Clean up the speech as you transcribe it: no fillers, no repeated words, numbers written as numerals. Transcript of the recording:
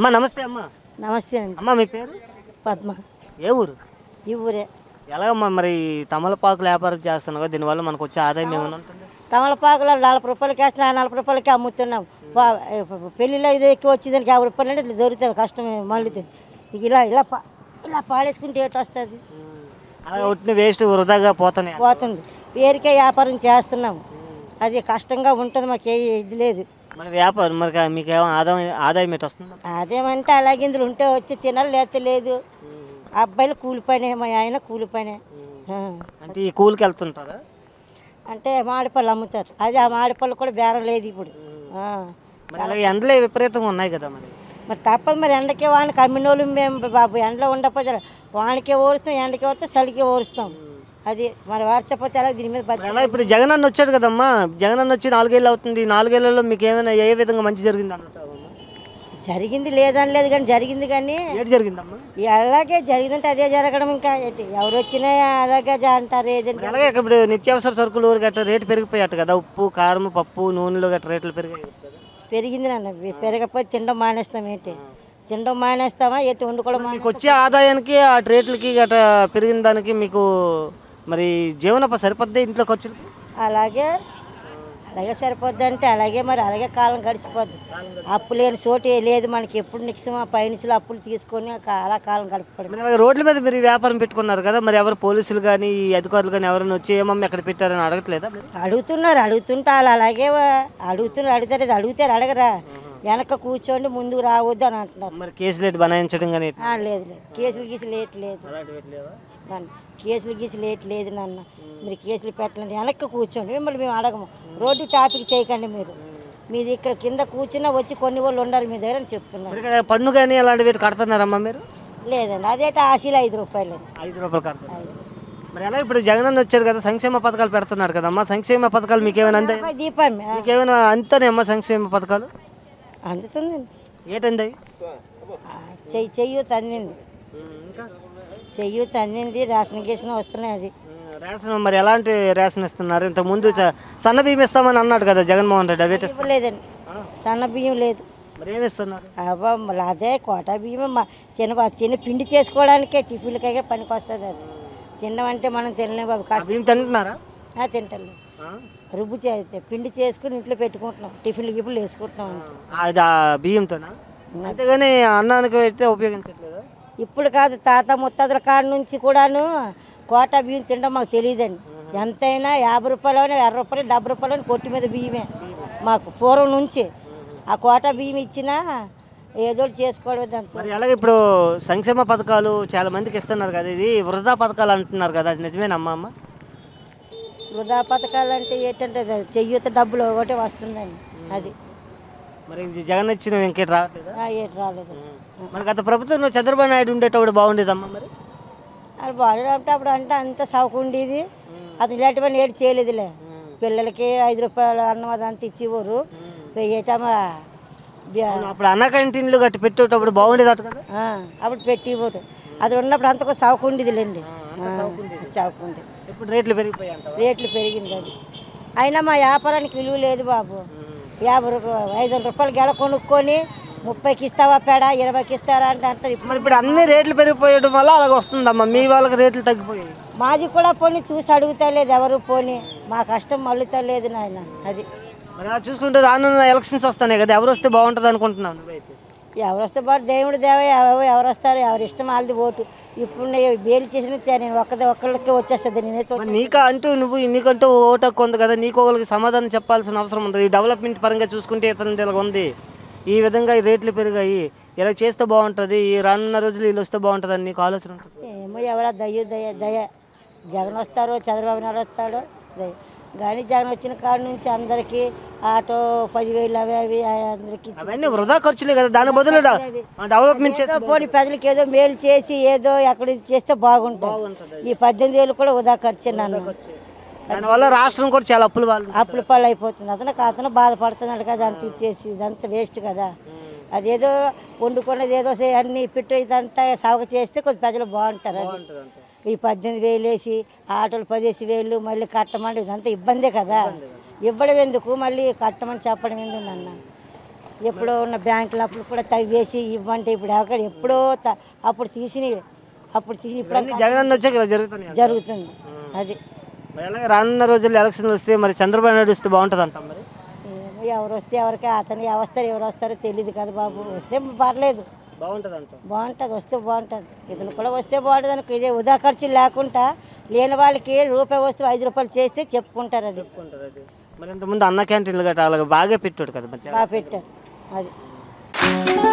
అమ్మ నమస్తే అమ్మ. నమస్తే అండి. అమ్మ మీ పేరు? పద్మ. ఏ ఊరు? ఈ ఊరే. ఎలాగమ్మా మరి తమలపాకులు వ్యాపారం చేస్తున్నావు కదా, దీనివల్ల మనకు వచ్చే ఆదాయం ఏమైనా ఉంటుందా? తమలపాకులు 40 రూపాయలకి వేస్తున్నా, 40 రూపాయలకి అమ్ముతున్నాం. పెళ్ళిలో ఇది ఎక్కువ వచ్చిందని 50 రూపాయలు అంటే ఇట్లా దొరుకుతుంది, కష్టమే మళ్ళీ. ఇలా ఇలా ఇలా పాడేసుకుంటే ఏటి వస్తుంది? అలా వేస్ట్ వృధాగా పోతుంది. వేరికే వ్యాపారం చేస్తున్నాము, అది కష్టంగా ఉంటుంది, మాకే ఇది లేదు. మరి వ్యాపారం మరి మీకు ఆదాయం ఏంటి వస్తుంది? ఆదాయం అంటే అలాగే ఇందులో ఉంటే వచ్చి తినాలి, లేకపోతే లేదు. అబ్బాయిలు కూలిపోయినా, మా ఆయన కూలిపోయినా. అంటే ఈ కూలికి వెళ్తుంటారా? అంటే మామిడిపళ్ళు అమ్ముతారు, అది ఆ మామిడిపళ్ళు కూడా బేరం లేదు ఇప్పుడు. ఎండలే విపరీతంగా ఉన్నాయి కదా, మరి మరి తప్పదు. మరి ఎండకే వానికి అమ్మినోళ్ళు మేము బాబు, ఎండలో ఉండకపోతే వానికే ఓరుస్తాం, ఎండకే ఓరుస్తాం, చలికే ఓరుస్తాం. అది మరి వార్చపోతే అలా దీని మీద బతకాలి. ఇప్పుడు జగన్ అన్న వచ్చాడు కదమ్మా, జగన్ అన్న వచ్చి 4 ఏళ్ళు అవుతుంది. 4 ఏళ్లలో మీకు ఏమైనా ఏ విధంగా మంచి జరిగింది అన్నట్టు? జరిగింది లేదని లేదు కానీ జరిగింది, కానీ జరిగిందమ్మా ఎలాగే జరిగిందంటే అదే జరగడం. ఇంకా ఎవరు వచ్చినా అలాగే అంటారు. ఏదంటే అలాగే ఇప్పుడు నిత్యావసర సరుకులు గట్రా రేటు పెరిగిపోయాట కదా, ఉప్పు కారం పప్పు నూనెలు గట్రా రేట్లు పెరిగింది నాన్న. పెరగకపోతే తినడం మానేస్తాం. ఏంటి తినడం మానేస్తామా? ఎటు వండుకోవడం. మీకు వచ్చే ఆదాయానికి ఆ రేట్లకి గట్రా పెరిగిన దానికి మీకు మరి జీవనప సరిపోద్ది ఇంట్లో ఖర్చులు? అలాగే అలాగే సరిపోద్ది అంటే అలాగే మరి అలాగే కాలం గడిచిపోద్ది. అప్పు లేని చోటు లేదు మనకి, ఎప్పుడు నిక్షం ఆ పైనుంచి అప్పులు తీసుకొని అలా కాలం గడిపడం. రోడ్ల మీద మీరు వ్యాపారం పెట్టుకున్నారు కదా, మరి ఎవరు పోలీసులు కానీ అధికారులు కానీ ఎవరైనా వచ్చి ఏమమ్మ ఎక్కడ పెట్టారని అడగట్లేదా? అడుగుతున్నారు, అడుగుతుంటే వాళ్ళు అలాగే అడుగుతున్నారు. అడుగుతారు, అడుగుతారు, అడగరా. వెనక కూర్చోండి, ముందుకు రావద్దు అని అంటున్నారు. మరి కేసులు ఎటు బనాయించడం కానీ? లేదు లేదు, కేసులు గీసులు ఏటి లేదు నాన్న, కేసులు గీసులు ఏటి లేదు నాన్న. మీరు కేసులు పెట్టండి, వెనక్కి కూర్చోండి, మిమ్మల్ని మేము అడగము. రోడ్డు టాపిక్ చేయకండి, మీరు మీది ఇక్కడ కింద కూర్చున్నా వచ్చి కొన్ని వాళ్ళు ఉండరు మీ దగ్గర అని చెప్తున్నారు. పన్ను కానీ అలాంటివి కడుతున్నారమ్మా మీరు? లేదండి, అదేంటి ఆశీలు 5 రూపాయలు. 5 రూపాయలు కడుతున్నారు. మరి ఎలా ఇప్పుడు జగన్ అన్న వచ్చారు కదా, సంక్షేమ పథకాలు పెడుతున్నాడు కదమ్మా, సంక్షేమ పథకాలు మీకేమైనా అందాయి? దీపం మీకేమైనా అంతనే అమ్మా సంక్షేమ పథకాలు అందుతుందండి. ఏటంది? చెయ్యూత అందింది, చెయ్యూత అందింది, రేషన్ గేషన్ వస్తున్నాయి. అది రేషన్ మరి ఎలాంటి రేషన్ ఇస్తున్నారు? ఇంత ముందు సన్న బియ్యం ఇస్తామని అన్నాడు కదా జగన్మోహన్ రెడ్డి, అవి ఇవ్వలేదండి. సన్న బియ్యం లేదు. మరి ఏమి ఇస్తున్నారు? అబ్బా మళ్ళీ అదే కోటా బియ్యం తిని పిండి చేసుకోవడానికే, టిఫిన్లకే పనికి వస్తుంది. అది తినడం అంటే మనం తినలేము బాబు. బియ్యం తింటున్నారా? తింటలేదు, రుబ్బు చేస్తే పిండి చేసుకుని ఇంట్లో పెట్టుకుంటున్నాం, టిఫిన్లు గిఫిన్లు వేసుకుంటున్నాం. అది బియ్యంతో అంతేగాని అన్నానికి అయితే ఉపయోగించట్లేదు. ఇప్పుడు కాదు, తాత ముత్తాతల కాడ నుంచి కూడాను కోటా బియ్యం తినడం మాకు తెలియదండి. ఎంతైనా 50 రూపాయలు, 20 రూపాయలు, 70 రూపాయలు కొట్టి మీద బియ్యమే మాకు పూర్వం నుంచి. ఆ కోటా బియ్యం ఇచ్చినా ఏదో చేసుకోవడం. మరి అలాగే ఇప్పుడు సంక్షేమ పథకాలు చాలా మందికి ఇస్తున్నారు కదా, ఇది వృధా పథకాలు అంటున్నారు కదా, అది నిజమేనమ్మా? అమ్మ వృధా పథకాలు అంటే ఏంటంటే చెయ్యూత డబ్బులు ఒకటి వస్తుందండి. అది మరి జగన్ వచ్చిన ఇంకేటి రావట్లేదు? ఏటి రాలేదు. మరి గత ప్రభుత్వంలో చంద్రబాబు నాయుడు ఉండేటప్పుడు బాగుండేదమ్మా? మరి అది బాగుండే అప్పుడు అంటే అంత సౌకు ఉండేది, అది ఇలాంటివన్నీ ఏడు చేయలేదులే. పిల్లలకి 5 రూపాయలు అన్నం అది అంత ఇచ్చేవారు. ఏటమ్మా అప్పుడు అన్న క్యాంటీన్లు గట్టి పెట్టేటప్పుడు బాగుండేది అటు కదా? అప్పుడు పెట్టేవారు, అది ఉన్నప్పుడు అంతకు సౌకు ఉండేదిలేండి. సౌకు ఉండేది. ఇప్పుడు రేట్లు పెరిగిపోయాయి, రేట్లు పెరిగింది. అది అయినా మా వ్యాపారానికి విలువ లేదు బాబు. 50 రూపాయలు, 500 రూపాయలు గెల కొనుక్కొని 30కి ఇస్తావా పేడ, 20కి ఇస్తారా అంటే అంటారు. ఇప్పుడు ఇప్పుడు అన్ని రేట్లు పెరిగిపోయడం వల్ల అలాగ వస్తుందమ్మా. మీ వాళ్ళకి రేట్లు తగ్గిపోయాయి, మాది కూడా పోనీ చూసి అడుగుతా లేదు ఎవరు, పోనీ మా కష్టం మళ్ళుతా లేదు నాయన. అది మరి అలా చూసుకుంటే రానున్న ఎలక్షన్స్ వస్తున్నాయి కదా, ఎవరు వస్తే బాగుంటుంది అనుకుంటున్నాను? ఎవరు వస్తే బాగుంటుంది? దేవుడు దేవ ఎవరు వస్తారు, ఎవరి ఇష్టం వాళ్ళది ఓటు. ఇప్పుడు బేలు చేసిన నేను ఒక్కళ్ళకే వచ్చేస్తుంది. నేనైతే నీకా అంటూ నువ్వు నీకంటూ ఓటు హక్కు ఉంది కదా, నీకు ఒకరికి సమాధానం చెప్పాల్సిన అవసరం ఉంది. ఈ డెవలప్మెంట్ పరంగా చూసుకుంటే ఇతను ఇలా ఉంది, ఈ విధంగా ఈ రేట్లు పెరిగాయి, ఇలా చేస్తే బాగుంటుంది, ఈ రానున్న రోజులు వీళ్ళు వస్తే బాగుంటుంది అని నీకు ఆలోచన ఉంటుంది? ఏమో ఎవరా దయ దయ దయ జగన్ వస్తారో చంద్రబాబు నాయుడు వస్తాడో దయ. కానీ జగన్ వచ్చిన కాడ నుంచి అందరికీ ఆటో 10,000 అవి అవి అందరికీ అవన్నీ వృధా ఖర్చులే కదా. దాని బదులు డెవలప్మెంట్ చేస్తే పోనీ ప్రజలకు ఏదో మేలు చేసి ఏదో అక్కడ చేస్తే బాగుంటుంది. ఈ 18,000 కూడా వృధా ఖర్చే నాన్న. దానివల్ల రాష్ట్రం కూడా చాలా అప్పుల పాలు అయిపోతుంది. అతను బాధపడుతున్నాడు కదా, అంత ఇచ్చేసి ఇదంతా వేస్ట్ కదా. అదేదో వండుకున్నది ఏదో అన్ని పెట్టు ఇదంతా సాగు చేస్తే కొద్ది ప్రజలు బాగుంటారు. ఈ 18,000 వేసి ఆటోలు 10,000 మళ్ళీ కట్టమంటే ఇదంతా ఇబ్బందే కదా. ఇవ్వడం ఎందుకు, మళ్ళీ కట్టమని చెప్పడం ఎందుకు నాన్న? ఎప్పుడో ఉన్న బ్యాంకుల అప్పులు కూడా తవ్వేసి ఇవ్వంటే ఇప్పుడు అక్కడ ఎప్పుడో అప్పుడు తీసి ఇప్పుడు అన్ని జగనన్న వచ్చే కదా జరుగుతుంది. అది మరి రానున్న రోజుల్లో ఎలక్షన్లు వస్తే మరి చంద్రబాబు నాయుడు వస్తే బాగుంటుంది అంటాం. మరి ఎవరు వస్తే ఎవరికి అతని అవస్థలు ఎవరు వస్తారో తెలియదు కదా బాబు. వస్తే పర్లేదు బాగుంటుంది అంటాం. బాగుంటుంది వస్తే బాగుంటుంది. ఇతను కూడా వస్తే బాగుంటుంది అనుకో. ఇదే ఉదా ఖర్చులు లేకుండా లేని వాళ్ళకి రూపాయి వస్తే 5 రూపాయలు చేస్తే చెప్పుకుంటారు. అది మరి ఇంతకుముందు అన్న క్యాంటీన్లు గట్రా బాగా పెట్టాడు కదా, బాగా పెట్టాడు. అది